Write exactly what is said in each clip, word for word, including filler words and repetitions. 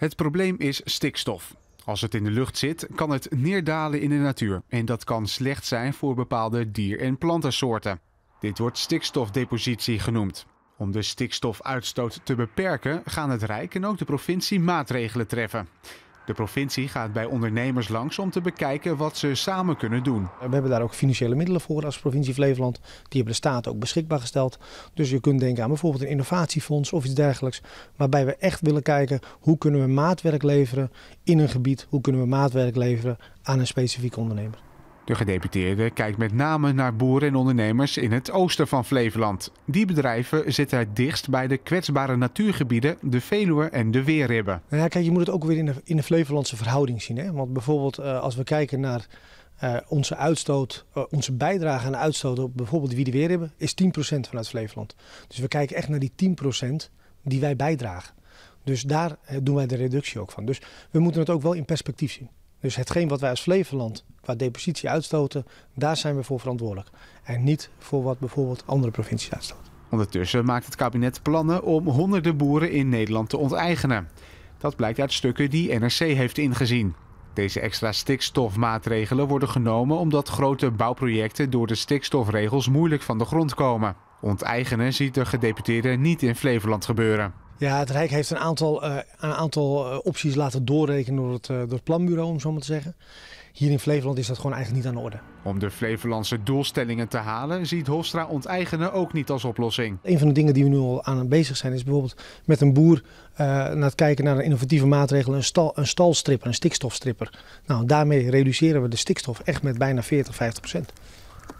Het probleem is stikstof. Als het in de lucht zit, kan het neerdalen in de natuur. En dat kan slecht zijn voor bepaalde dier- en plantensoorten. Dit wordt stikstofdepositie genoemd. Om de stikstofuitstoot te beperken, gaan het Rijk en ook de provincie maatregelen treffen. De provincie gaat bij ondernemers langs om te bekijken wat ze samen kunnen doen. We hebben daar ook financiële middelen voor als provincie Flevoland. Die hebben de staat ook beschikbaar gesteld. Dus je kunt denken aan bijvoorbeeld een innovatiefonds of iets dergelijks. Waarbij we echt willen kijken hoe kunnen we maatwerk leveren in een gebied. Hoe kunnen we maatwerk leveren aan een specifieke ondernemer. De gedeputeerde kijkt met name naar boeren en ondernemers in het oosten van Flevoland. Die bedrijven zitten het dichtst bij de kwetsbare natuurgebieden, de Veluwe en de Weerribben. Nou ja, kijk, je moet het ook weer in de, in de Flevolandse verhouding zien, hè? Want bijvoorbeeld uh, als we kijken naar uh, onze uitstoot, uh, onze bijdrage aan de uitstoot op bijvoorbeeld wie de Weerribben, is tien procent vanuit Flevoland. Dus we kijken echt naar die tien procent die wij bijdragen. Dus daar uh, doen wij de reductie ook van. Dus we moeten het ook wel in perspectief zien. Dus hetgeen wat wij als Flevoland qua depositie uitstoten, daar zijn we voor verantwoordelijk. En niet voor wat bijvoorbeeld andere provincies uitstoten. Ondertussen maakt het kabinet plannen om honderden boeren in Nederland te onteigenen. Dat blijkt uit stukken die N R C heeft ingezien. Deze extra stikstofmaatregelen worden genomen omdat grote bouwprojecten door de stikstofregels moeilijk van de grond komen. Onteigenen ziet de gedeputeerde niet in Flevoland gebeuren. Ja, het Rijk heeft een aantal, uh, een aantal opties laten doorrekenen door het, uh, door het planbureau, om zo maar te zeggen. Hier in Flevoland is dat gewoon eigenlijk niet aan de orde. Om de Flevolandse doelstellingen te halen, ziet Hofstra onteigenen ook niet als oplossing. Een van de dingen die we nu al aan bezig zijn is bijvoorbeeld met een boer uh, naar het kijken naar een innovatieve maatregel, een, stal, een stalstripper, een stikstofstripper. Nou, daarmee reduceren we de stikstof echt met bijna veertig, vijftig procent.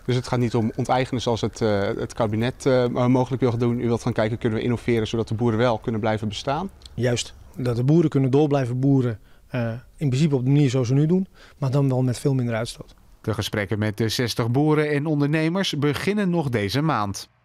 Dus het gaat niet om onteigenen zoals het, uh, het kabinet uh, mogelijk wil doen. U wilt gaan kijken, kunnen we innoveren zodat de boeren wel kunnen blijven bestaan? Juist, dat de boeren kunnen door blijven boeren. Uh, in principe op de manier zoals ze nu doen, maar dan wel met veel minder uitstoot. De gesprekken met de zestig boeren en ondernemers beginnen nog deze maand.